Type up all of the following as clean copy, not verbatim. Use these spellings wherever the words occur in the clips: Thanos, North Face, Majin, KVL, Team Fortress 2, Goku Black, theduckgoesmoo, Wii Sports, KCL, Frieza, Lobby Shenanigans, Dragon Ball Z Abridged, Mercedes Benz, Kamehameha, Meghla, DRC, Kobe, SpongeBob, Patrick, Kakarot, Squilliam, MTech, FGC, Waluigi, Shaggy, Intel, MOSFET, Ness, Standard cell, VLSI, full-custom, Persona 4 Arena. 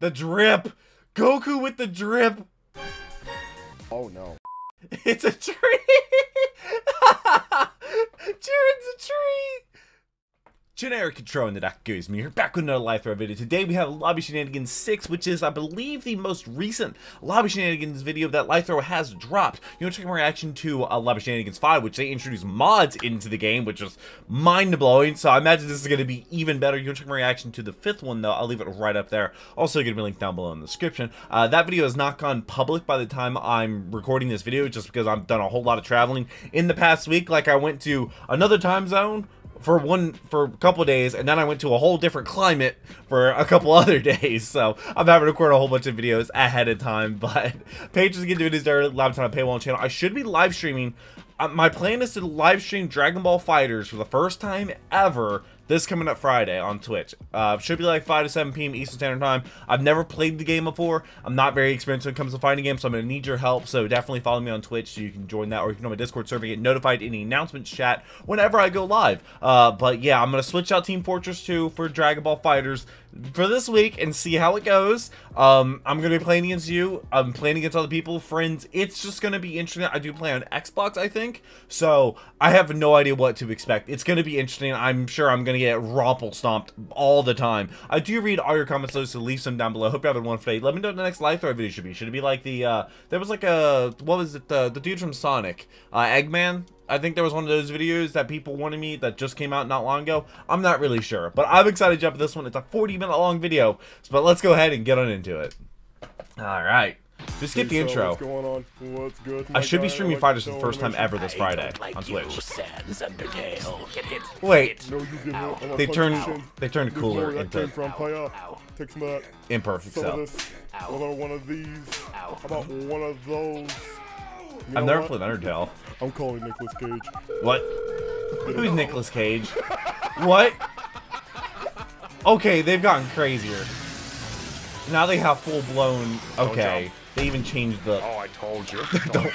The drip! Goku with the drip! Oh no. It's a tree! Jared's a tree! Generic Control and the DuckGoesmoo here, back with another Lythero video. Today we have Lobby Shenanigans 6, which is, I believe, the most recent Lobby Shenanigans video that Lythero has dropped. You know, check my reaction to Lobby Shenanigans 5, which they introduced mods into the game, which was mind-blowing, so I imagine this is going to be even better. You know, check my reaction to the 5th one, though. I'll leave it right up there. Also, going to be linked down below in the description. That video has not gone public by the time I'm recording this video, just because I've done a whole lot of traveling in the past week. Like, I went to another time zone for a couple days, and then I went to a whole different climate for a couple other days, so I'm having to record a whole bunch of videos ahead of time. But patrons can do it as their laptop on a paywall channel. I should be live streaming. My plan is to live stream Dragon Ball FighterZ for the first time ever this coming up Friday on Twitch. Should be like 5 to 7 p.m. Eastern Standard Time. I've never played the game before. I'm not very experienced when it comes to fighting games, so I'm going to need your help. So definitely follow me on Twitch so you can join that, or you can go on my Discord server, get notified in the announcements chat whenever I go live. But yeah, I'm going to switch out Team Fortress 2 for Dragon Ball FighterZ for this week and see how it goes. I'm going to be playing against you. I'm playing against other people, friends. It's just going to be interesting. I do play on Xbox, I think. So I have no idea what to expect. It's going to be interesting. I'm sure I'm going to get romple stomped all the time. I do read all your comments though, so leave some down below. Hope you have one today. Let me know what the next Lythero video should be. Should it be like the there was like a, what was it, the dude from Sonic, Eggman? I think there was one of those videos that people wanted me that just came out not long ago. I'm not really sure, but I'm excited to jump at this one. It's a 40-minute long video, but let's go ahead and get on into it. All right. Just skip the intro. What's going on? What's good, I should be streaming FighterZ for the first time ever this Friday on Twitch. Wait. They turned Cooler into Imperfect Cell. I've never played Undertale. I'm calling Nicolas Cage. What? Who's Nicolas Cage? What? Okay, they've gotten crazier. Now they have full-blown... Okay. They even changed the... Oh, I told you. Don't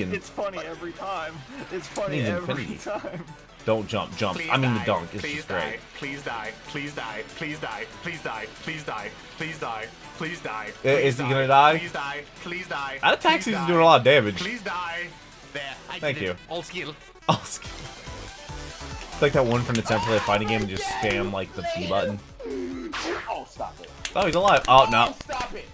jump. It's funny every time. It's funny every time. Don't jump. Jump. Please, I mean, the dunk is just great. Please die. Please die. Please die. Please die. Please die. Please die. Please die. Is he gonna die? Please die. Please die. That attack seems to be doing a lot of damage. Please die. There. Thank you. All skill. All skill. It's like that one from the template fighting game and just spam like the P button. Oh, stop it. Oh, he's alive. Oh, no. Stop it.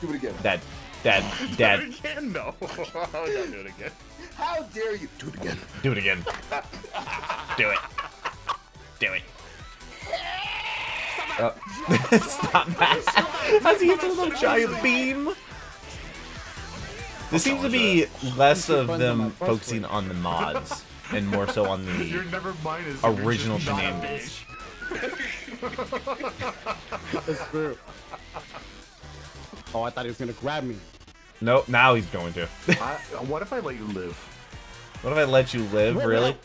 Do it again. Dead. Dead. Dead. Do it again? No. Don't do it again. How dare you? Do it again. Do it again. Do it. Do it. Stop that. Stop that. How's he hit a little giant beam? This seems to be less of them focusing on the mods. And more so on the original shenanigans. Oh, I thought he was gonna grab me. Nope, now he's going to. What if I let you live? What if I let you live? Wait, really?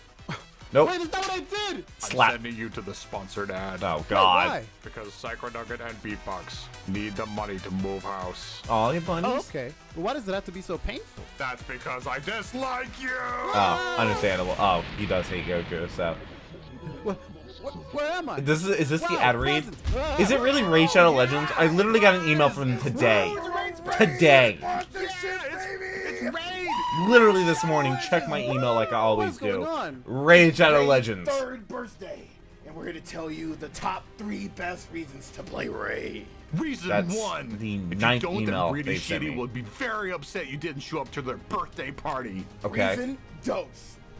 Nope. Wait, is that what I did? Slap. I'm sending you to the sponsored ad. Oh God. Wait, why? Because Psycho Nugget and Beatbox need the money to move house. All your bunnies. Oh, okay. Well, why does it have to be so painful? That's because I dislike you. Oh, understandable. Oh, he does hate Goku. So. Where am I? This is this the ad read? Is it really Raid Shadow Legends? I literally got an email from him today. Today. Literally this morning, check my email like I always do. Raid Shadow Legends. Third birthday, and we're here to tell you the top 3 best reasons to play Raid. Reason 1: the 9th email they sent me. Will be very upset you didn't show up to their birthday party. Okay. Reason 2: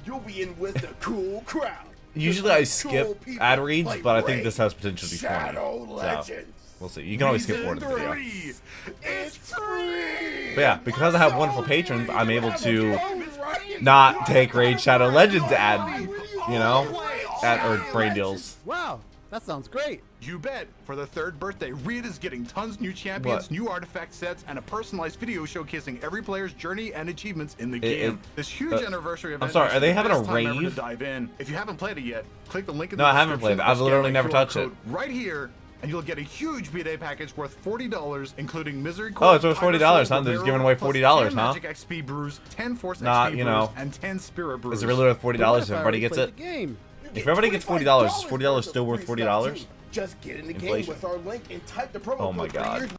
you'll be in with the cool crowd. Usually I skip ad reads, but I think this has potential to be funny. So, we'll see. You can always skip forward in the video. It's free. But yeah, because I have wonderful patrons, I'm able to not take Raid Shadow Legends ad, you know, or brain deals. Wow, that sounds great. You bet. For the 3rd birthday, Raid is getting tons new champions, new artifact sets, and a personalized video showcasing every player's journey and achievements in the game. This huge anniversary event. I'm sorry, are they having a rave? To dive in. If you haven't played it yet, click the link in the description. No, I haven't played it. I've literally never touched it. Right here, and you'll get a huge B-Day package worth $40, including Misery Core. Oh, it's worth $40, huh? They're just giving away $40, huh? 10 Magic XP brews, 10 Force XP brews, and 10 Spirit brews. Is it really worth $40 if everybody gets it? If everybody gets $40, is $40 still worth $40? Just get in the game with our link and type the promo. Oh my god.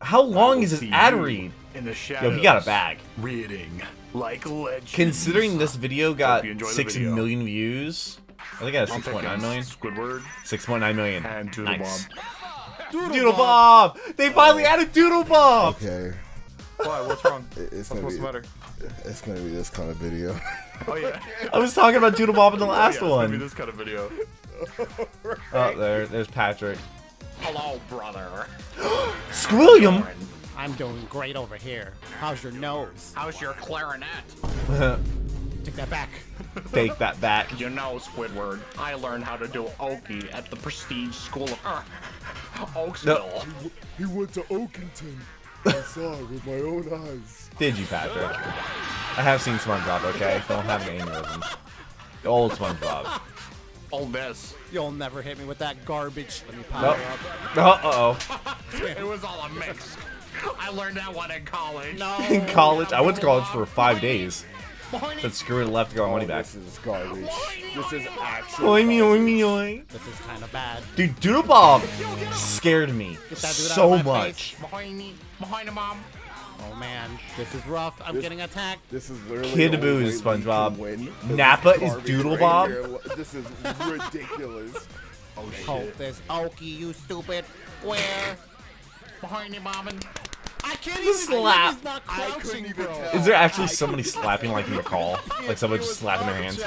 How long is this ad read? Yo, he got a bag. Reading like legends. Considering this video got 6 million views, I think I had 6.9 million. Squidward. 6.9 million. And Doodle Bob. Doodle Bob! They finally added Doodle Bob! Okay. Why? What's wrong? What's the matter? It's gonna be this kind of video. Oh yeah. I was talking about Doodle Bob in the last one. It's gonna be this kind of video. Right. Oh, there's Patrick. Hello, brother. Squilliam! I'm doing great over here. How's your nose? How's your clarinet? Take that back. Take that back. You know, Squidward, I learned how to do Oki at the prestige school of Oaksville. No. He went to Oakington. I saw it with my own eyes. Did you, Patrick? I have seen SpongeBob, okay? Don't have aneurysms. Old SpongeBob. Old Ness. You'll never hit me with that garbage. Let me power up. Uh-oh. It was all a mix. I learned that one in college. No. In college? I went to college for 5 days. But screw it, left to go money back. This is garbage. This is actually garbage. This is kind of bad. Dude, Doodle Bob scared me so much. Oh man, this is rough. I'm getting attacked. This is literally Kidaboo is SpongeBob. Nappa is Doodle Bob. This is ridiculous. Oh shit. Hold this, Oki, you stupid. Where? Behind you, bombing. I can't even slap. He's not crouching, bro. Is there actually somebody slapping like in the call? Like someone just slapping their hands?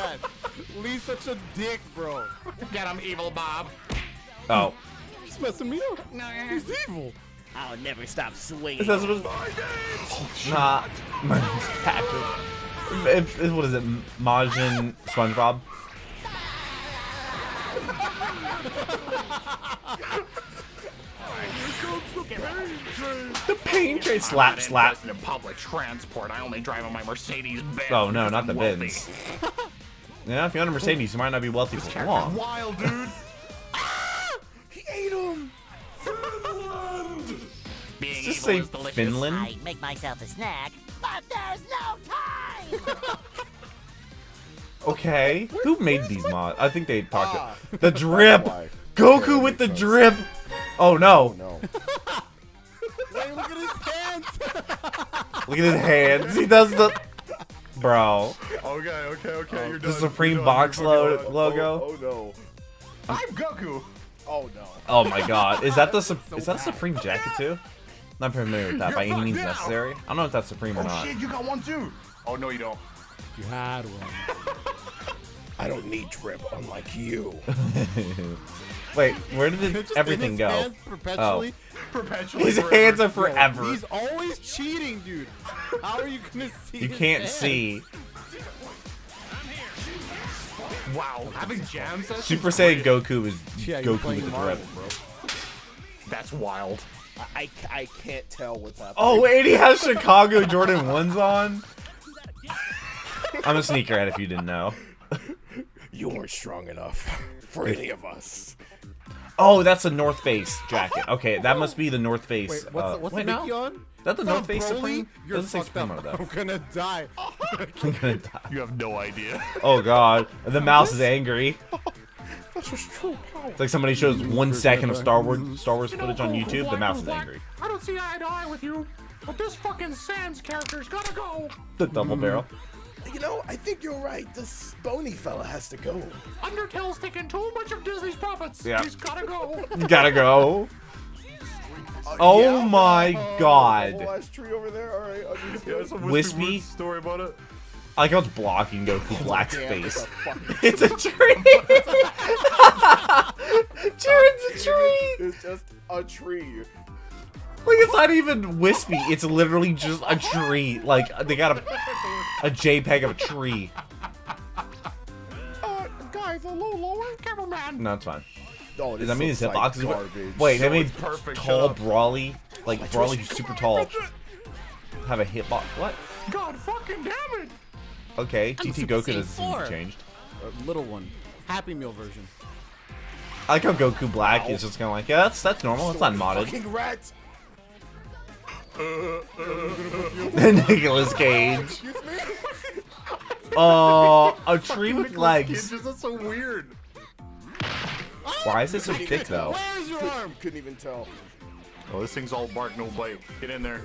Lee's such a dick, bro. Get him, evil Bob. Oh. He's messing me up. No, he's evil. I'll never stop swinging. This is not my name's Patrick. What is it? Majin SpongeBob? The pain train slap slap. In public transport, I only drive on my Mercedes Benz. Oh no, not the Benz. Yeah, if you own a Mercedes, you might not be wealthy for long. Wild, dude. He ate him. Finland. Being just say Finland. I make myself a snack, but there's no time. Okay, who made these mods? I think they talked to the drip. Goku with the drip. Oh no. No. Wait, look at his hands! Look at his hands. He does the... Bro. Okay, okay, okay. You're done. The Supreme box logo. Oh, oh no. I'm Goku. Oh no. Oh my god. Is that the is that a Supreme jacket too? Not familiar with that by any means necessary. I don't know if that's Supreme or not. Oh shit, you got one too. Oh no, you don't. You had one. I don't need drip, unlike you. Wait, where did everything go? Perpetually, perpetually. His hands are forever. He's always cheating, dude. How are you gonna see? You can't see. Wow, having jam sessions. Super Saiyan Goku is Goku with the drip, bro. That's wild. I can't tell what's happening. Oh, and he has Chicago Jordan 1s on. I'm a sneakerhead, if you didn't know. You weren't strong enough for any of us. Oh, that's a North Face jacket. Okay, that must be the North Face. Wait, what's the Mickey on? Is that the North Face Supreme? You're fucked up. I'm gonna die. I'm gonna die. You have no idea. Oh god, the mouse is angry. That's just true power. It's like somebody shows 1 second of Star Wars footage on YouTube. The mouse is angry. I don't see eye to eye with you, but this fucking Sans character's gotta go. The double barrel. You know, I think you're right. This bony fella has to go. Undertale's taking too much of Disney's profits. Yeah. He's gotta go. Gotta go. Oh my god. Last tree over there. All right, Wispy. Story about it. I like how it's blocking Goku Black's face. It's a tree. It's a tree. It's just a tree. Like, it's not even wispy, it's literally just a tree. Like, they got a JPEG of a tree. Guys, a little lower, cameraman. No, it's fine. Oh, does that mean his hitbox is garbage? Wait, that means tall Broly? Like, Broly's super tall. Have a hitbox? What? God fucking damn it! Okay, GT Goku doesn't seem to have changed. Little one. Happy Meal version. I like how Goku Black is just kind of like, yeah, that's normal, it's not modded. Nicolas Cage. Excuse me? A tree with legs. That's so weird. Why is it so thick though? Where's your arm? Couldn't even tell. Oh, this thing's all bark, no bite. Get in there.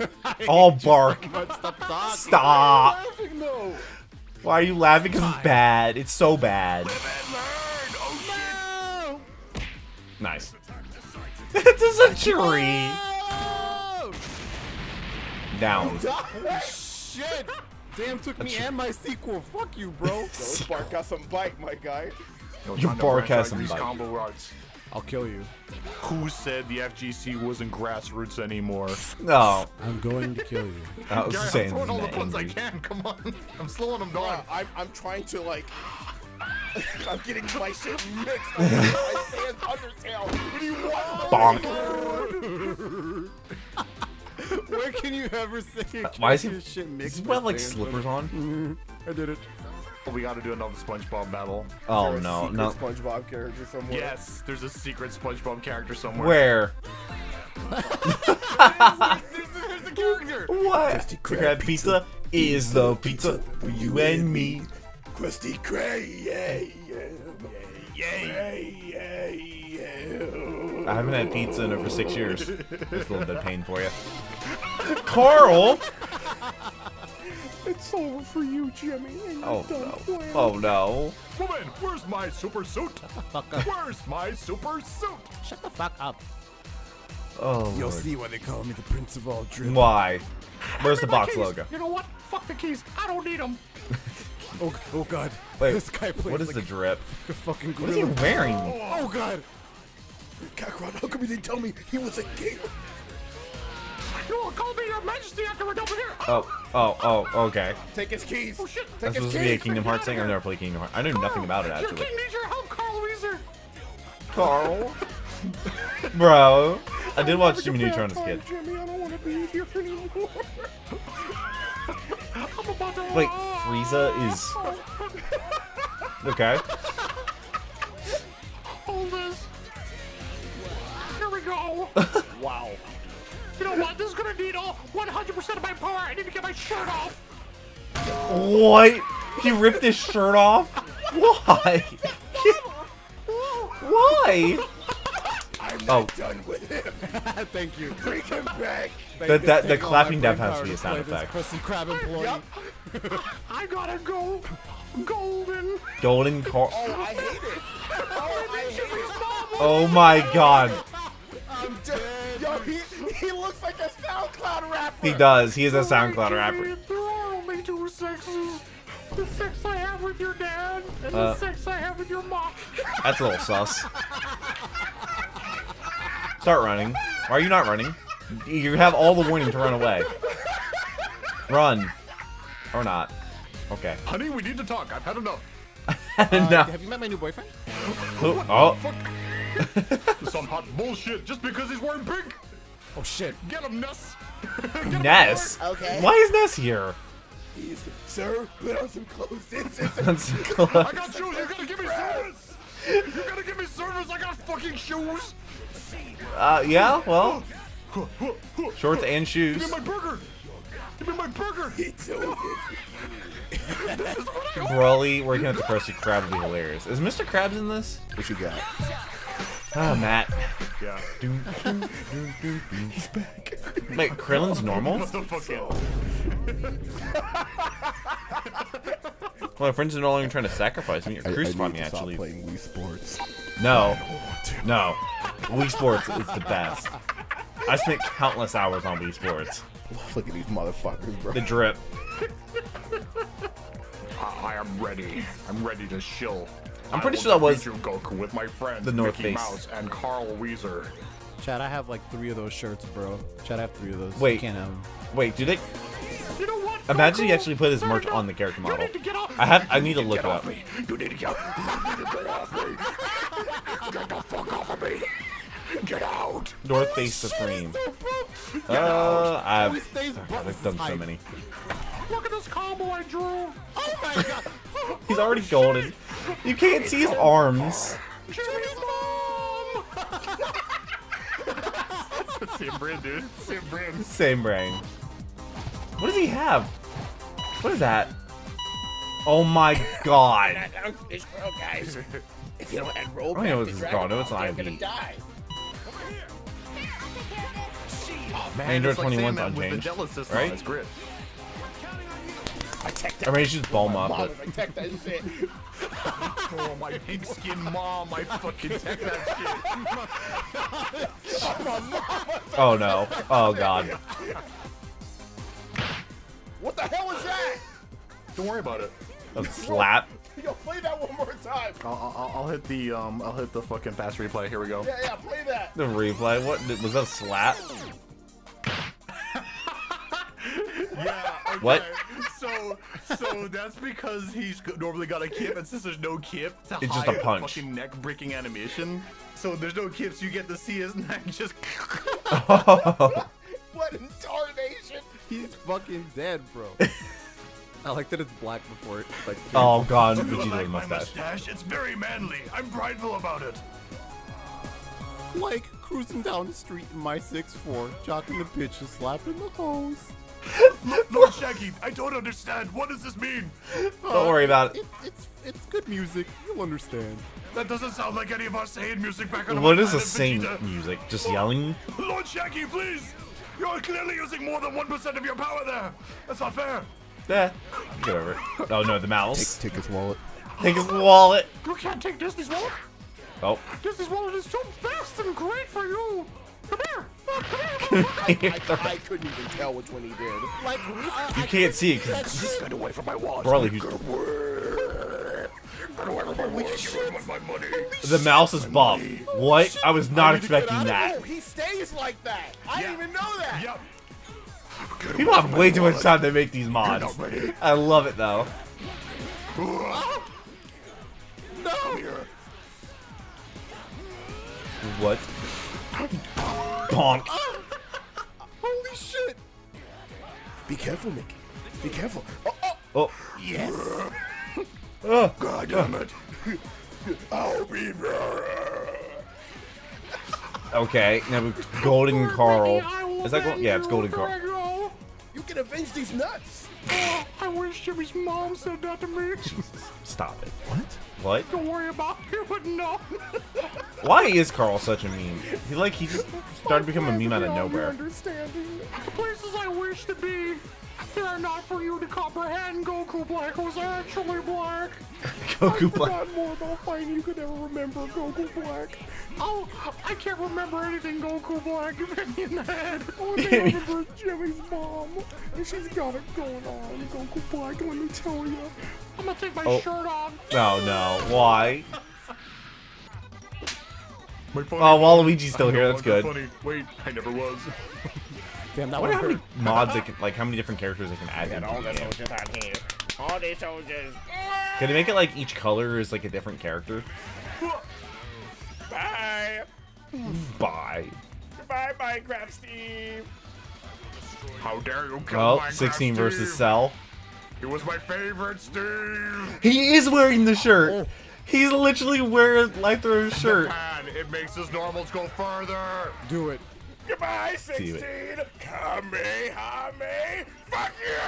All bark. Stop. Stop. Why are you laughing? Because it's bad. It's so bad. Oh, shit. Nice. This is a tree. Down. Oh, shit. Damn, took me and my sequel. Fuck you, bro. Yo, bark has some bite, my guy. Yo, your bark has some bite. Combo rods. I'll kill you. Who said the FGC wasn't grassroots anymore? No. I'm going to kill you. I was saying I'm throwing all the puns I can. Come on. I'm slowing them down. Yeah, I'm trying to, like... I'm getting my shit mixed. I say it's Undertale. What do you want? Bonk. Where can you ever say why is he shit mixed? He's got like slippers on. I did it. We got to do another SpongeBob battle. Oh no, no. SpongeBob character somewhere. Yes, there's a secret SpongeBob character somewhere. Where? there's a character. What? Krusty Krab pizza is the pizza for you and me. Krusty Krab. Yeah. I haven't had pizza in over 6 years. It's a little bit of pain for you. Carl! It's over for you, Jimmy. Oh no. Oh no. Woman, where's my super suit? Shut the fuck up. Where's my super suit? Shut the fuck up. Oh. You'll see why they call me the Prince of all dribble. Why? Where's the box logo? You know what? Fuck the keys. I don't need them. Oh god. Wait, this guy plays what is like the drip? The fucking gorilla. What is he wearing? Oh god. Kakarot, how come you didn't tell me he was a king? You will call me your majesty after we're done with here. Oh, okay. Take his keys. Oh shit, take his keys. That's supposed to be a Kingdom Hearts thing. I've never played Kingdom Hearts. I knew nothing about it, actually. Your king needs your help, Carl Weezer. Carl? Bro. I did watch Jimmy Neutron as a kid. Jimmy, I don't want to be here anymore. I'm about to... Wait, Frieza is... Okay. Hold this. Here we go. Wow. You know what? This is gonna need all 100% of my power. I need to get my shirt off. What? He ripped his shirt off? Why? Why? I'm not done with him. Thank you. Bring him back. The clapping dev has to be a sound effect. Krusty Krab employee. I gotta go. Golden. Golden car. Oh, I hate it. Oh my god. I'm dead. Yo, he looks like a SoundCloud rapper. He does. He is a SoundCloud rapper. They're all only too sexy. The sex I have with your dad and the sex I have with your mom. That's a little sus. Start running. Why are you not running? You have all the warning to run away. Run. Or not. Okay. Honey, we need to talk. I've had enough. No. Have you met my new boyfriend? Oh. Some hot bullshit just because he's wearing pink. Oh shit! Get him, Ness. Ness. Okay. Why is Ness here? He's, sir, put on some clothes. Some clothes. I got shoes. You gotta give me service. You gotta give me service. I got fucking shoes. Yeah. Well, shorts and shoes. Give me my burger. Give me my burger. It's so Broly working at the Krusty Krab would be hilarious. Is Mr. Krabs in this? What you got? Ah, oh, Matt. Yeah. He's back. Wait, Krillin's normal? What the fuck? Well, my friends are no longer trying to sacrifice me or crucify me, actually. Playing Wii Sports. No. No. Wii Sports is the best. I spent countless hours on Wii Sports. Look at these motherfuckers, bro. The drip. I am ready. I'm ready to shill. I'm pretty sure that was Goku with my friend the North Face Mouse and Carl Weezer. Chad, I have like 3 of those shirts, bro. Chad, I have 3 of those. Wait, can't have them. Wait, do they? You know what? Imagine he actually put his merch on the character model. I need to look it up. You need to get off me. Get the fuck off of me. Get out. North Face Supreme. I've done so many. Look at this combo I drew. Oh my god. He's already golden. You can't see his arms. Jimmy's mom. Same brand, dude. Same brand. Same brand. What does he have? What is that? Oh my god. I'm not out of this world, guys. If you don't end roll back, I know this is gone. No, it's not gonna die. Over here. Oh, man, Android 21's unchanged, right? I mean, it's just Bulma. Oh, my pig skin mom, I fucking tech that shit. Oh no. Oh god. What the hell is that? Don't worry about it. A slap. Yo, play that one more time. I'll hit the fucking fast replay. Here we go. Yeah, yeah, play that. The replay. What was that? A slap. Yeah. Okay. What? So that's because he's normally got a kip, and since there's no kip to hide, it's just a punch. Fucking neck breaking animation. So there's no kips. You get to see his neck just. Oh. What in tarnation? He's fucking dead, bro. I like that it's black before it. Like, oh god, Vegeta's like mustache. It's very manly. I'm prideful about it. Like cruising down the street in my 6'4", jocking the pitch and slapping the hose. Lord Shaggy, I don't understand. What does this mean? Don't worry about it. It's good music. You'll understand. That doesn't sound like any of our Saiyan music back on. What is the same music? Just yelling. Lord Shaggy, please. You're clearly using more than 1% of your power there. That's not fair. Yeah. Get over it. Oh no, the mouse. Take his wallet. Take his wallet. You can't take Disney's wallet. Oh. Disney's wallet is so fast and great for you. Come here. Come here. I couldn't even tell which one he did. Like, you can't see it because get away from my wallet. Broly, who's get away from my wallet. My money. The mouse is buff. What? Shit. I was not expecting that. He stays like that. Yeah. I didn't even know that. Yep. People have way too much time to make these mods. I love it though. No. What? Bonk. Holy shit. Be careful, Nick. Be careful. Oh. Yes. God damn it. I'll be there. Okay, now Golden Carl. Is that Golden? Yeah, it's Golden Carl. You can avenge these nuts! Oh, I wish Jimmy's mom said that to me. Stop it. What? Don't worry about it, but no. Why is Carl such a meme? He just started becoming a meme out of nowhere. The places I wish to be, they are not for you to comprehend. Goku Black was actually black. Goku Black. I forgot more about fighting you could ever remember, Goku Black. Oh, I can't remember anything, Goku Black. In the head. All I remember is Jimmy's mom. And she's got it going on, Goku Black. Let me tell you. I'm gonna take my shirt off. Oh no, why? Oh, Waluigi's still here. That's good. Funny. Wait, I never was. Damn, that wonder how many mods they can, like, how many different characters they can add in. All the soldiers out here. All the soldiers. Can they make it like each color is like a different character? Bye. Bye. Goodbye, Minecraft Steve. How dare you kill Minecraft Steve? 16 versus Cell. He was my favorite, Steve. He is wearing the shirt. He's literally wearing Lythero's shirt. Pan, it makes his normals go further. Do it. Goodbye, 16! Kamehame! Fuck you!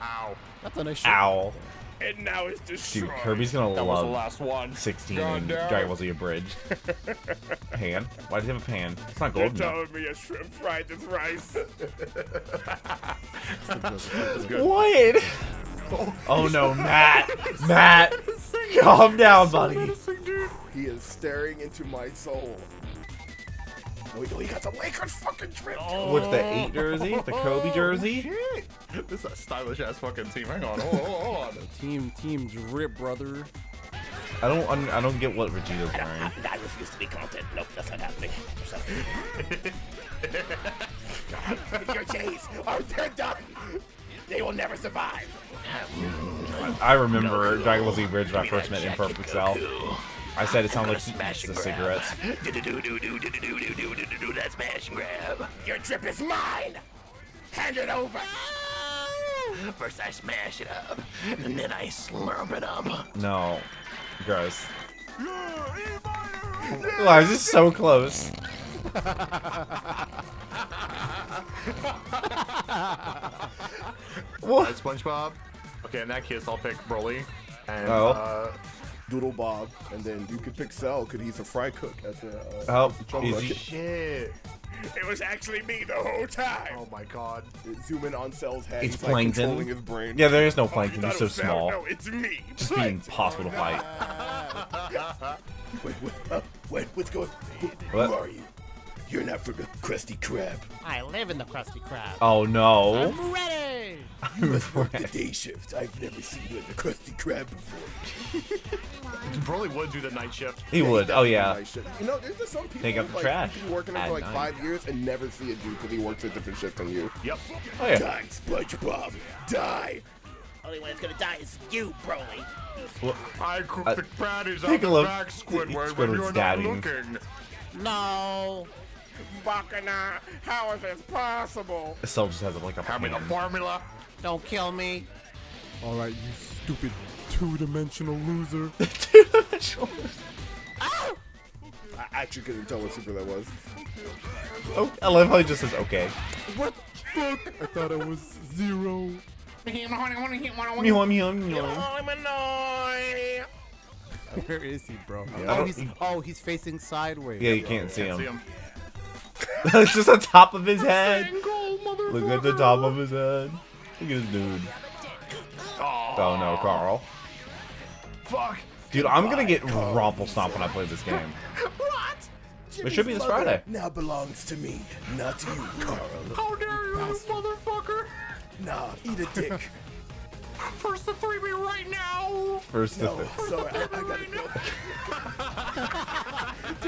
Ow. That's a nice shot. Ow. And now it's destroyed. Dude, Kirby's gonna love the last one. 16 and Dragon Ball Z Abridged. Pan? Why does he have a pan? It's not golden. You're telling me a shrimp fried with rice. That's good. What? Oh no, Matt! Matt! Calm down, buddy. He is staring into my soul. He got the Lakers fucking trip. Oh. With the 8 jersey, the Kobe jersey. Oh, shit. This is a stylish ass fucking team. Hang on, hold on. Team drip, brother. I don't get what Vegeta's wearing. I refuse to be content. Nope, that's not happening. Your Jays are done. They will never survive. I remember Dragon Ball Z Bridge when I first met Imperfect Cell. I said it sounded like the cigarettes. Do that smash and grab. Your trip is mine. Hand it over. First I smash it up, and then I slurp it up. No, gross. Wow, this is so close. What? Right, SpongeBob. Okay, in that case, I'll pick Broly and Doodle Bob, and then you could pick Cell because he's a fry cook. As a, easy. Shit. It was actually me the whole time. Oh my god. Zoom in on Cell's head. It's Plankton. Like, controlling his brain. Yeah, there is no Plankton. He's so small. No, it's me. Just be impossible to fight. Wait, what's going on? Who are you? You're not from the Krusty Krab. I live in the Krusty Krab. Oh no. I'm ready. You must work the day shift. I've never seen you in the Krusty Krab before. Broly would do the night shift. He would. Oh yeah. You know, there's just some people who like be working there for like 5 years and never see a dude because he works a different shift than you. Yep. Oh yeah. Die, SpongeBob. Die. Only way it's gonna die is you, Broly. Well, I cook the patties on the back, Squidward, when you're not looking. No. Bacana, how is this possible? Cell just has like a formula. Don't kill me. All right, you stupid two-dimensional loser. Two-dimensional loser. Oh! I actually couldn't tell what super that was. Oh, I love how he just says okay. What the fuck? I thought it was zero. Where is he, bro? Yeah. Oh, he's facing sideways. Yeah, you can't see him. It's just on top of his head. Look at the top of his head. Look at his dude. Oh no, Carl. Fuck. Dude, I'm gonna get Rumple Stomp when I play this game. What? It should be this Friday. Now belongs to me, not to you, Carl. How dare you, motherfucker? Nah, eat a dick. First to three me right now. First to three. Sorry, I gotta go.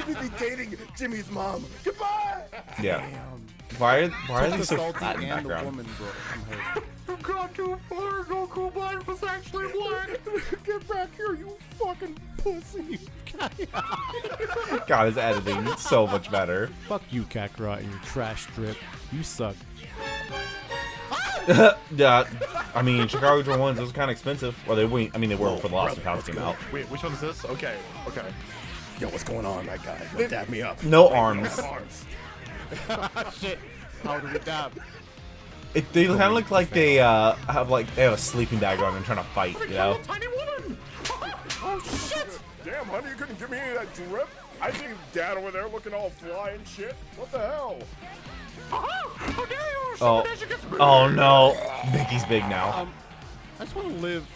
Jimmy's dating Jimmy's mom. Goodbye. Yeah. Damn. Why are they so fat in the background? Woman, bro. You got too far. Goku Black was actually black. Get back here, you fucking pussy. God, his editing is so much better. Fuck you, Kakarot, and your trash strip. You suck. Yeah, I mean, Chicago Joe ones, those are kind of expensive. Well, they were, I mean, they were for the last house came out. Wait, which one is this? Okay, okay. Yo, what's going on, that guy? Don't dab me up. No arms. Shit. How do we dab? They kind of look like they have like they have a sleeping bag on and trying to fight, you know? Tiny woman. Oh shit! Damn, honey, you couldn't give me any of that drip. I see Dad over there looking all fly and shit. What the hell? How dare you? Oh no, Mickey's big now. I just want to live.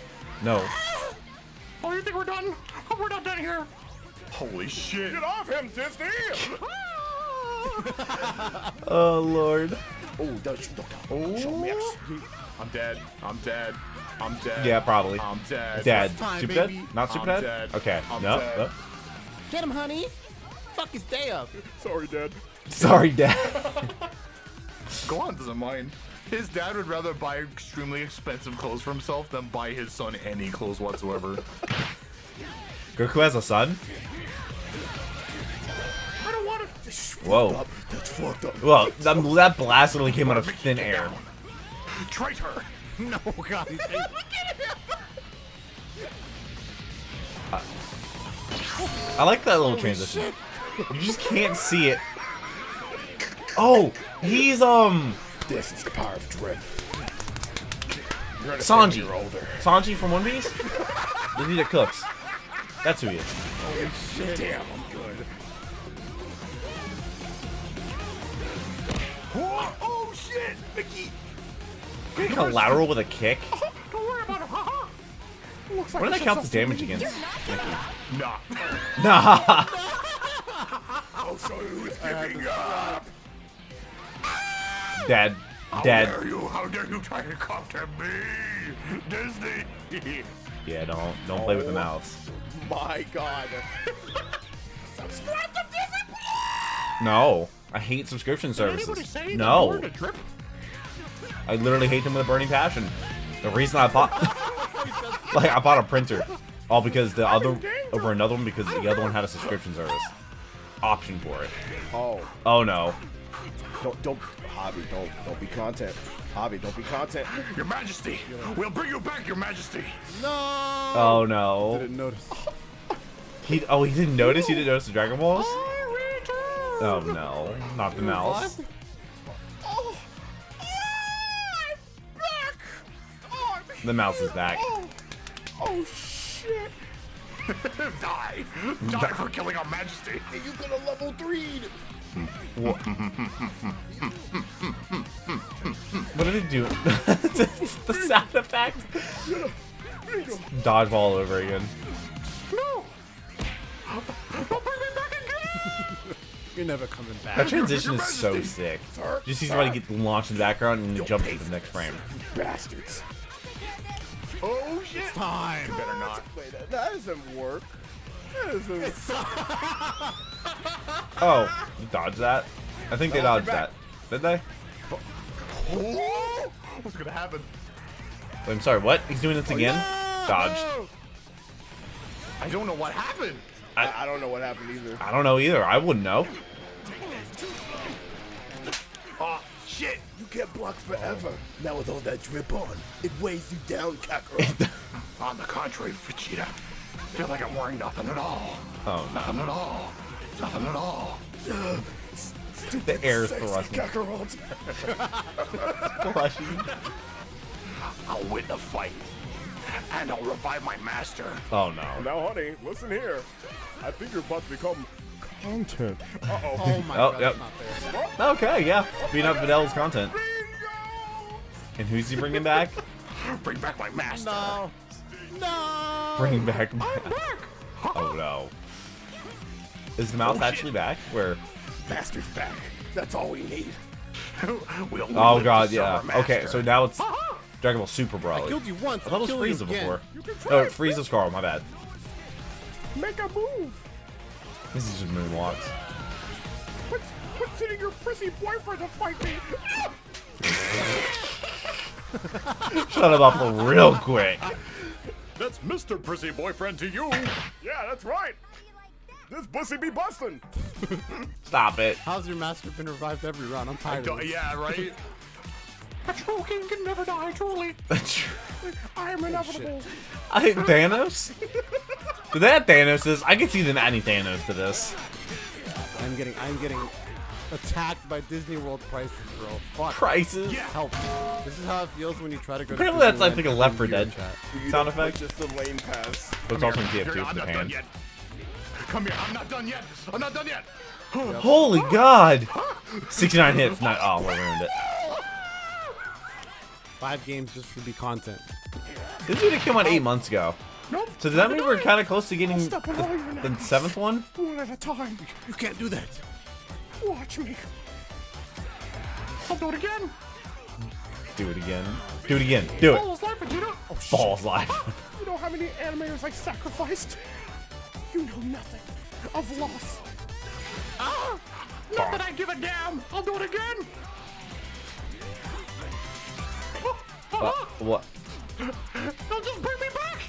No. Oh, you think we're done? Oh, we're not done here. Holy shit! Get off him, Disney! Oh lord. Oh, I'm dead. I'm dead. I'm dead. Yeah, probably. I'm dead. Dad. Super dead? Not super dead? Okay. No. Get him, honey. Fuck his day up. Sorry, Dad. Sorry, Dad. Gohan doesn't mind. His dad would rather buy extremely expensive clothes for himself than buy his son any clothes whatsoever. Goku has a son? I don't want to... Whoa. That's fucked up. Whoa, that blast literally came out of thin air. Traitor! No, God. Look at him! I like that little transition. You just can't see it. Oh, he's This is the power of dread. Sanji. Sanji from One Piece. The dude that cooks. That's who he is. Holy shit! Damn, I'm good. Oh, oh shit, Mickey! Can you get lateral with a kick? Oh, don't worry about it. Haha. Looks like what do they count as damage against? Nah. Nah. I'll show you who's giving up. Dad. Dad. How dare you try to come to me, Disney? Yeah, don't play with the mouse. My God. Subscribe to Disney Plus. No, I hate subscription services. Did anybody say no. They weren't a trip? I literally hate them with a burning passion. The reason I bought, like, I bought a printer. All because the other over another one because the other one had a subscription service option for it. Oh. Oh no. Don't Hobby, don't be content. Hobby, don't be content. Your Majesty, we'll bring you back, Your Majesty. No. Oh no. Didn't notice. He didn't notice. He didn't notice the Dragon Balls. Oh no, not the mouse. Oh, I'm back. Oh, I'm The mouse is back. Oh shit! Die! Die for killing our Majesty! Are you gonna level 3'd? What? What did it do? The sound effect? Dodgeball all over again. No! Don't bring me back again! You're never coming back. That transition is so sick. Did you see somebody get launched in the background and jump to the next frame? Bastards. Oh shit! It's time! You better not. Wait, that doesn't work. That doesn't work. Oh, you dodged that? I think they dodged that. Did they? Oh, what's gonna happen? Wait, I'm sorry, what? He's doing this again? No! Dodged. I don't know what happened. I don't know what happened either. I don't know either. I wouldn't know. Oh, shit. You can't block forever. Oh. Now with all that drip on, it weighs you down, Kakarot. On the contrary, Vegeta. I feel like I'm wearing nothing at all. Oh, nothing at all. Nothing at all. The air thrust. Kakarot. I'll win the fight, and I'll revive my master. Oh no! Now, honey, listen here. I think you're about to become content. Uh oh! Oh my god! Yep. That's not fair. Okay, yeah. Beating up Fidel's content. Bingo! And who's he bringing back? Bring back my master. No! No! Bring back my. I'm back. Oh no! Is the mouse actually back? Where? Master's back. That's all we need. We'll oh god! Yeah. Okay, so now it's. Dragon Ball Super Broly. I killed you once. I thought it was Frieza before. Oh, Frieza's Carl, my bad. Make a move. This is just moonwalks. What's hitting your prissy boyfriend to fight me? Shut him up real quick. That's Mr. Prissy Boyfriend to you. Yeah, that's right. This pussy be bustin'. Stop it. How's your master been revived every round? I'm tired of it. Yeah, right? A true king can never die, truly. I am inevitable. I Thanos? Did they have Thanos this? I can see them adding Thanos to this. I'm getting attacked by Disney World prices, bro. Fuck. Prices? Yeah. Help. This is how it feels when you try to go apparently to that's, I think, a Left 4 Dead sound effect. Just the lane pass. But it's also in TF2 for the hand. Come here, I'm not done yet. I'm not done yet. Yep. Holy god. 69 hits. Not. Oh, I ruined it. 5 games just to be content. This unit came out 8 months ago. Nope. So does that mean we're kind of close to getting the 7th one? One at a time. You can't do that. Watch me. I'll do it again. Do it again. Do it again. Do it. Balls life, Vegeta. Oh, shit. Balls life. You know how many animators I sacrificed? You know nothing of loss. Ah, not that I give a damn. I'll do it again. What? Don't just bring me back!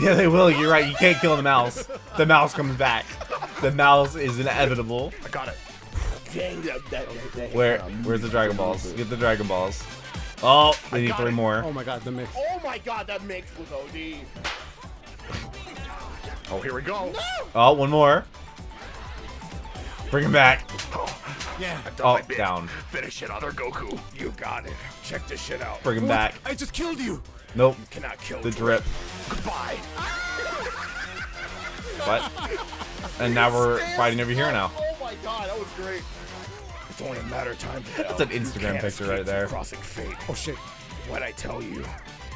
Yeah, they will. You're right. You can't kill the mouse. The mouse comes back. The mouse is inevitable. I got it. Where's the Dragon Balls? Get the Dragon Balls. Oh, they need 3 more. Oh my god, the mix. Oh my god, that mix was OD. Oh, here we go. No! Oh, 1 more. Bring him back. Yeah. Oh, down. Finish it, other Goku. You got it. Check this shit out. Bring him back. I just killed you. Nope. You cannot kill the drip. Goodbye. What? And now we're fighting over here now. Oh my god, that was great. It's only a matter of time. That's an Instagram picture right there. Crossing fate. Oh shit. What'd I tell you?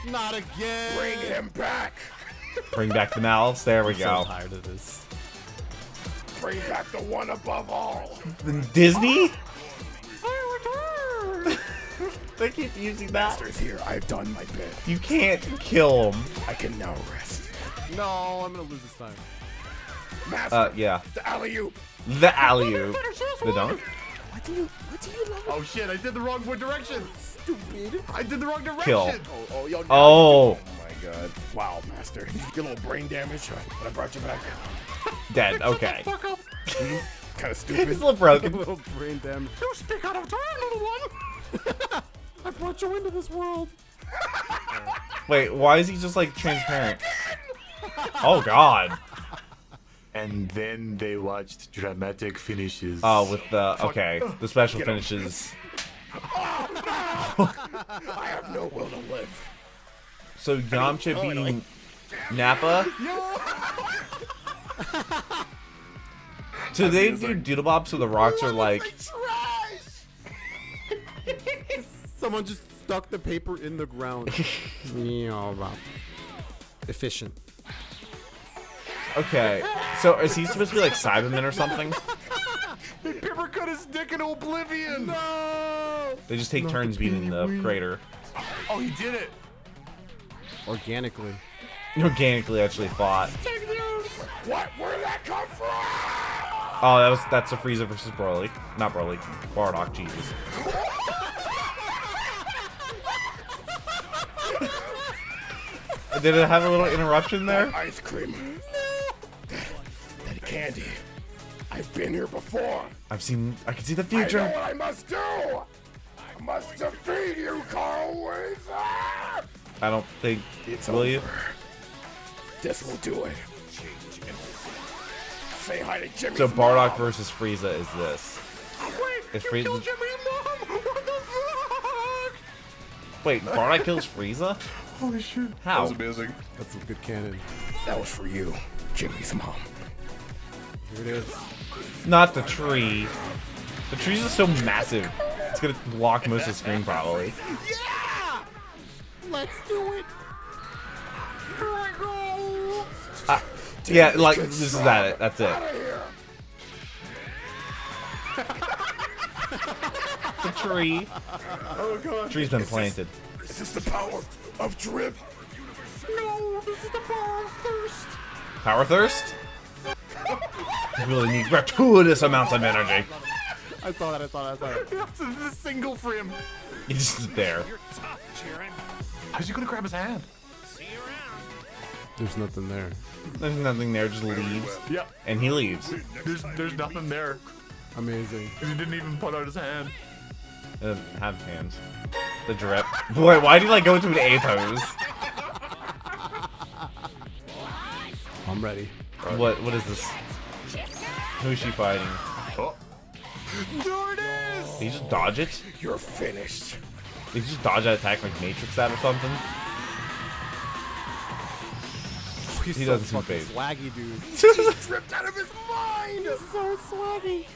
Not again. Bring him back. Bring back the mouse. There we go. I'm so tired of this. Bring back the one above all. Disney? I return. They keep using that. Master's here. I've done my bit. You can't kill him. I can now rest. No, I'm gonna lose this time. Master. Yeah. The alley-oop. The alley-oop. The dunk. What do you love? Oh shit! I did the wrong direction. Stupid. I did the wrong direction. Kill. Oh. My god. Wow, Master. You get a little brain damage, but I brought you back. Dead. Okay. Kind of stupid. It's a little broken. A little brain damage. You speak out of turn, little one. I brought you into this world. Wait, why is he just like transparent? Oh god. And then they watched dramatic finishes. Oh, with the okay, the special finishes. Oh, no! I have no will to live. So Yamcha beating Nappa. So they do like, Doodle Bob, so the rocks are like. Someone just stuck the paper in the ground. Efficient. Okay, so is he supposed to be like Cyberman or something? They paper cut his dick into oblivion. No. They just take turns beating the crater. Oh, he did it. Organically. Organically, actually fought. What? Where did that come from? Oh, that's a Frieza versus Broly. Not Broly. Bardock, Jesus. Did it have a little interruption there? That ice cream. No. That candy. I've been here before. I can see the future. I know what I must do. I must defeat you, Carl Weezer. I don't think it's will over. You? This will do it. Say hi to Jimmy. So Bardock versus Frieza is this. Wait, is Frieza... killed Jimmy Mom. What the fuck? Wait, Bardock kills Frieza? Holy shit. How? That was amazing. That's a good cannon. That was for you, Jimmy's mom. Here it is. Not the tree. The trees are so massive. It's gonna block most of the screen probably. Yeah! Let's do it. Here I go. Yeah, like this is at it. That's it. The tree. Oh god. Tree's been planted. This is the power of drip. No, this is the power of thirst. Power thirst? You really need gratuitous amounts of energy. I saw that. That's a single frame. He's just there. You're tough, Jiren. How's he gonna grab his hand? See you around. There's nothing there. There's nothing there, just leaves. Yep. And he leaves. There's nothing there. Amazing. He didn't even put out his hand. It doesn't have hands. The drip. Boy, why did I go into an eighth hose? I'm ready. What is this? Who's she fighting? Oh. There it is! Did he just dodge it? You're finished. Did he just dodge that attack like Matrix that or something? He's he so doesn't fucking swaggy, dude. He's ripped out of his mind! He's so swaggy.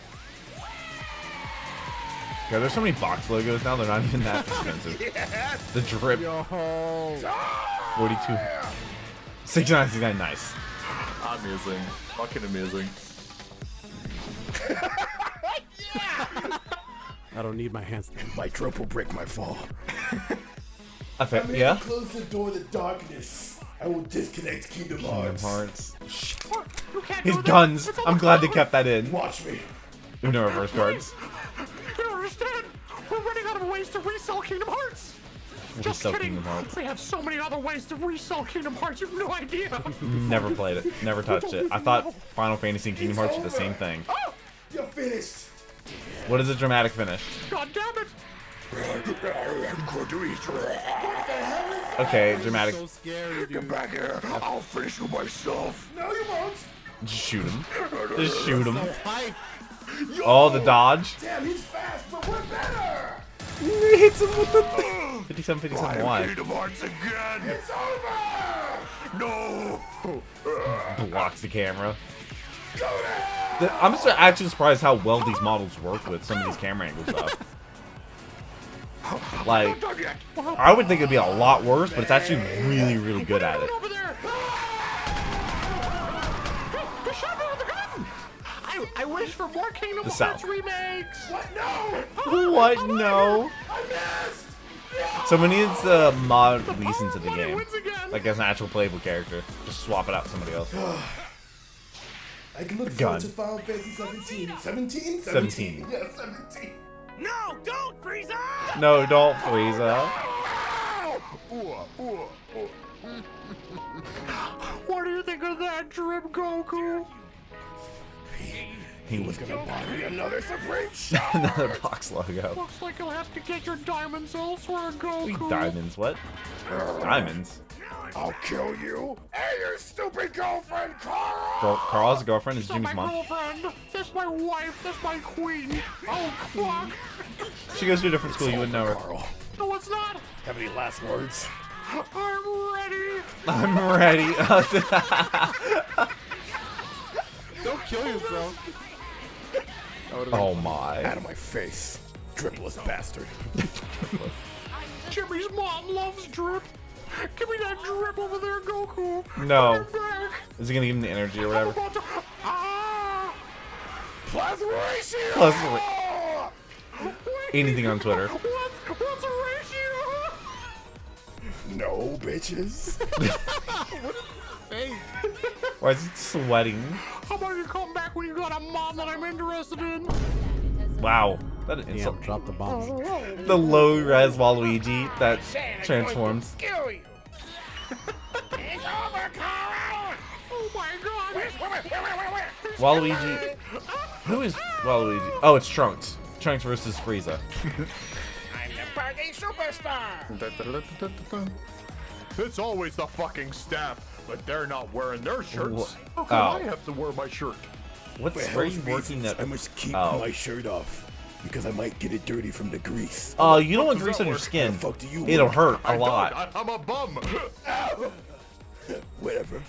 God, there's so many box logos now, they're not even that expensive. Yes. The drip. Yo. 42. 69, 69, nice. Amazing. Fucking amazing. Yeah! I don't need my hands. My drip will break my fall. Yeah? Close the door to darkness. I will disconnect Kingdom Hearts. His guns. I'm glad they kept that in. Watch me. There's no reverse cards. You don't understand. We're running out of ways to resell Kingdom Hearts. Just kidding. We have so many other ways to resell Kingdom Hearts. You have no idea. Never played it. Never touched it. I thought Final Fantasy and Kingdom Hearts were the same thing. Oh, you're finished. What is a dramatic finish? God damn it. Okay, dramatic. So scary, dude. Get back here. I'll finish you myself. No, you won't. Just shoot him. Just shoot him. Oh, the dodge. Damn, he's fast, but we're better. He hits him with the 57, 57. Why? Kingdom Hearts again. It's over. No. Blocks the camera. I'm just actually surprised how well these models work with some of these camera angles up. Like, I would think it'd be a lot worse, but it's actually really, really good at it. I wish for more Kingdom Hearts remakes. What? No. What? No. I missed. Someone needs a mod release into the game, like as an actual playable character. Just swap it out to somebody else. I can look forward to Final Fantasy 17. 17? 17. Yeah, 17. No, don't, Frieza! No, don't, Frieza. What do you think of that drip, Goku? He was gonna buy me another Supreme shot. Another box logo. Looks like you'll have to get your diamonds elsewhere, Goku. Diamonds, what? Diamonds? I'll kill you and your stupid girlfriend, Carl! Carl's girlfriend is Jimmy's mom. That's my girlfriend. That's my wife. That's my queen. Oh, fuck. She goes to a different school. You wouldn't know her. Carl. No, it's not. Have any last words? I'm ready. I'm ready. Don't kill yourself. Oh my. Out of my face. Dripless bastard. Jimmy's mom loves drip. Give me that drip over there, Goku. No. Is he gonna give him the energy or whatever? Plus ratio. Plus ratio. Anything on Twitter. What's a ratio? No, bitches. What is this face? Why is it sweating? How about you come back when you got a mom that I'm interested in? Wow. That is insult. Damn, drop the bomb. The low-res Waluigi that transforms. It's over, Carl! Oh my god! Where? Waluigi. Who is Waluigi? Oh, it's Trunks. Trunks versus Frieza. I'm the party superstar! It's always the fucking staff, but they're not wearing their shirts. How come I have to wear my shirt? What's crazy working that? I must keep my shirt off. Because I might get it dirty from the grease. Oh, you don't want grease on your skin. It'll hurt a lot. I'm a bum. Whatever.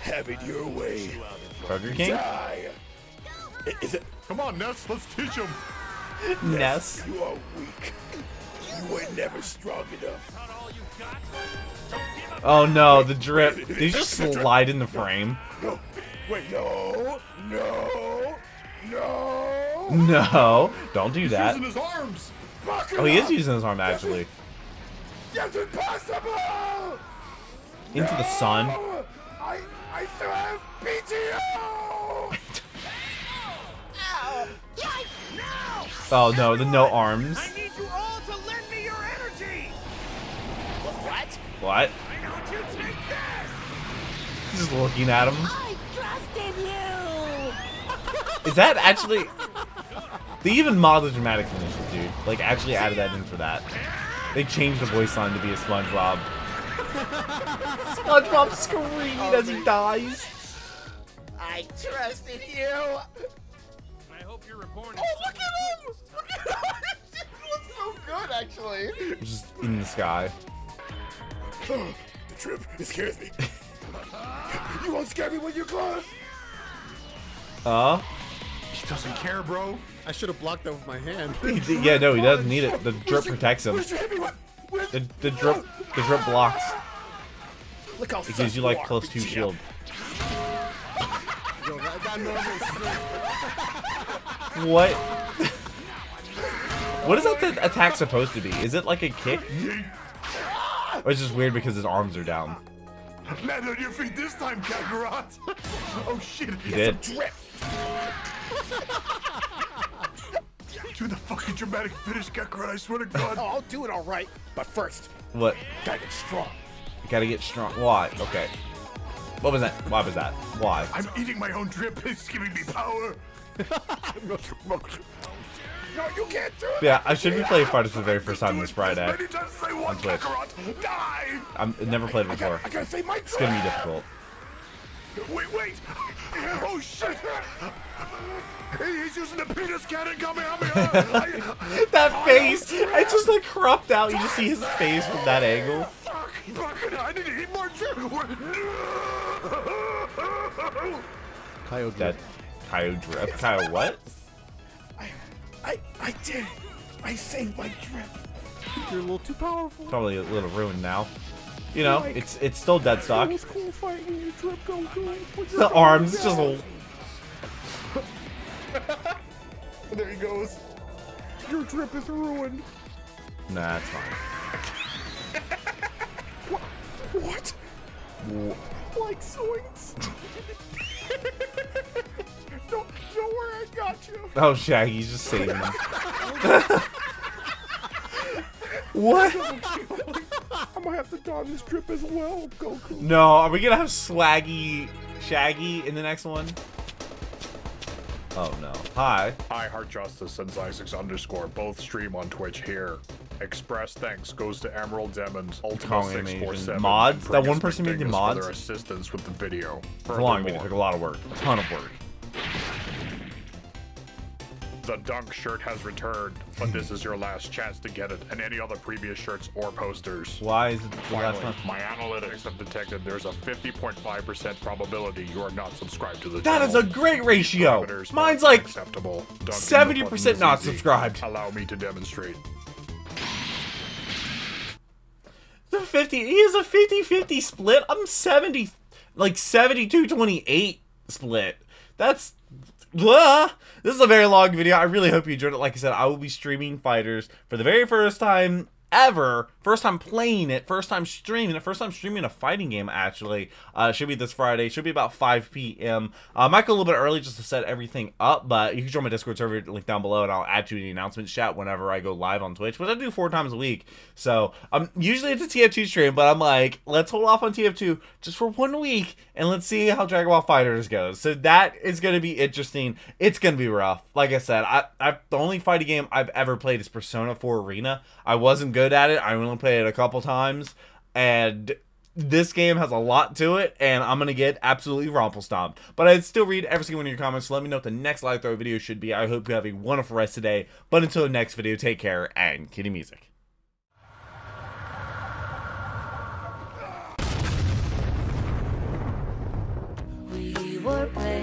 Have it your way. Burger King? Is it? Come on, Ness. Let's teach him. Ness. You are weak. You were never strong enough. Oh, no. The drip. Did you just slide in the frame? No. Wait. No. No, don't do that. He's using his arms. Oh, he is using his arm, actually. That's impossible! Into the sun. I still have PTO! Oh, no, the no arms. I need you all to lend me your energy! What? What? I know you take this! Just looking at him. I trusted you! Is that actually... They even modeled the dramatic finishes, dude. Like, actually added that in for that. They changed the voice line to be a SpongeBob. SpongeBob screaming as he dies. I trusted you. I hope you're reborn. Oh, look at him! Look at him! It looks so good, actually. Just in the sky. Oh, the trip, it scares me. You won't scare me when you're close. He doesn't care, bro. I should have blocked that with my hand. Yeah, no, he doesn't need it. The drip protects him. The drip blocks. Look how it gives you like plus 2 shield. What? What is that attack supposed to be? Is it like a kick? Or it's just weird because his arms are down. Land on your feet this time, Kakarot. Oh shit! He did. Drip. Do the fucking dramatic finish, Kakarot, I swear to God. Oh, I'll do it all right, but first... What? Gotta get strong. You gotta get strong. Why? Okay. What was that? Why was that? Why? I'm eating my own drip. It's giving me power. No, you can't do it. Yeah, I should be playing FighterZ for the very first time this Friday on Twitch. I've never played before. It's gonna be difficult. Wait! Oh shit! He's using the penis cannon. That face! It's just like cropped out. You just see his face from that angle. Fuck! I need to eat more drip. Kaio dead. Kaio drip. Kaio what? I did. I saved my drip. You're a little too powerful. Probably a little ruined now. You know, like, it's still dead stock. It was cool fighting you, drip, the arms just old. There he goes. Your drip is ruined. Nah, it's fine. What? Like soinks. Don't worry, I got you. Oh, Shaggy's just saving him. What? I'm gonna have to don this drip as well, Goku. No, are we gonna have Swaggy Shaggy in the next one? Oh no. Hi. Hi, Heart Justice and Isaacs _ both stream on Twitch here. Express thanks goes to Emerald Demons, Ultima 647. Mods? That one person made the mods? For their assistance with the video. It's a long video. It took a lot of work. A ton of work. The Dunk shirt has returned, but this is your last chance to get it and any other previous shirts or posters. Why is it the last one? My analytics have detected there's a 50.5% probability you are not subscribed to the channel. That is a great ratio. Mine's like 70% not subscribed. Allow me to demonstrate. The 50, he is a 50-50 split. I'm 70, like 72-28 split. That's, this is a very long video. I really hope you enjoyed it. Like I said, I will be streaming FighterZ for the very first time ever. First time playing it, first time streaming it, first time streaming a fighting game, actually. Should be this Friday, should be about 5 p.m. Might go a little bit early just to set everything up, but you can join my Discord server, link down below, and I'll add you to the announcement chat whenever I go live on Twitch, which I do 4 times a week. So usually it's a TF2 stream, but I'm like, let's hold off on TF2 just for 1 week and let's see how Dragon Ball FighterZ goes. So that is going to be interesting. It's going to be rough. Like I said, the only fighting game I've ever played is Persona 4 Arena. I wasn't good at it. I only played it a couple times, and this game has a lot to it, and I'm gonna get absolutely romple stomped. But I still read every single one of your comments, so let me know what the next Lythero video should be. I hope you have a wonderful rest of the day, but until the next video, take care and kitty music. We were playing